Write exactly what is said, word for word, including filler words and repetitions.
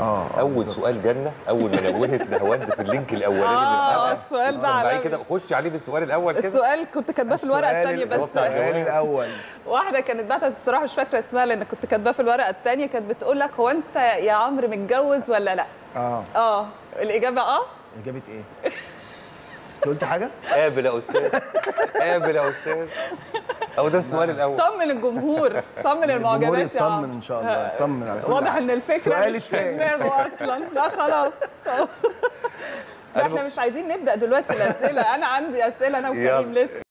اه اول بالضبط. سؤال جالنا اول ما نوهت نهوند في اللينك الاولاني اه السؤال ده على كده خش عليه بالسؤال الاول كده. السؤال كنت كاتباه في الورقه الثانيه بس السؤال الاول واحده كانت بعتت بصراحه مش فاكره اسمها لان كنت كاتباه في الورقه الثانيه كانت بتقول لك هو انت يا عمرو متجوز ولا لا؟ اه اه الاجابه اه اجابه ايه؟ قلت حاجه؟ قابل يا استاذ قابل يا استاذ هو ده السؤال الاول. طمن الجمهور، طمن المعجبات يا عم. طمن ان شاء الله، طمن على كل واضح ان الفكره مش في دماغه اصلا، لا خلاص خلاص. احنا مش عايزين نبدا دلوقتي الاسئله، انا عندي اسئله انا وكريم لسه.